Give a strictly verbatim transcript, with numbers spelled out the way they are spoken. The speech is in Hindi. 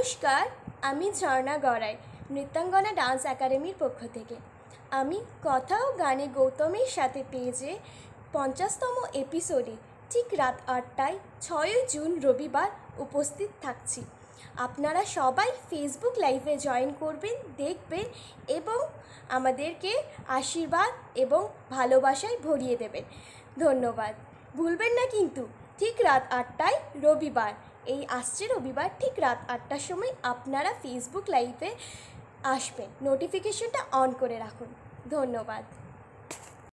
नमस्कार आमी झर्णा गड़ाई नृत्यांगना डांस एकाडेमिर पक्ष थेके आमी कथा ओ गाने गौतमेर साथे पेजे पंचाशतम एपिसोडे ठीक रात आठटाय छय जून रविवार उपस्थित थाकछि। आपनारा सबाई फेसबुक लाइवे जयन करबेन देखबेन एबं आमादेरके आशीर्वाद एबं भालोबाशाय भरिये देबेन। धन्यवाद। भूलबेन ना किन्तु ठीक रात आठटाय रविवार এই আসছে রবিবার ঠিক রাত আটটার সময় আপনারা ফেসবুক লাইভে আসবেন। নোটিফিকেশনটা অন করে রাখুন। ধন্যবাদ।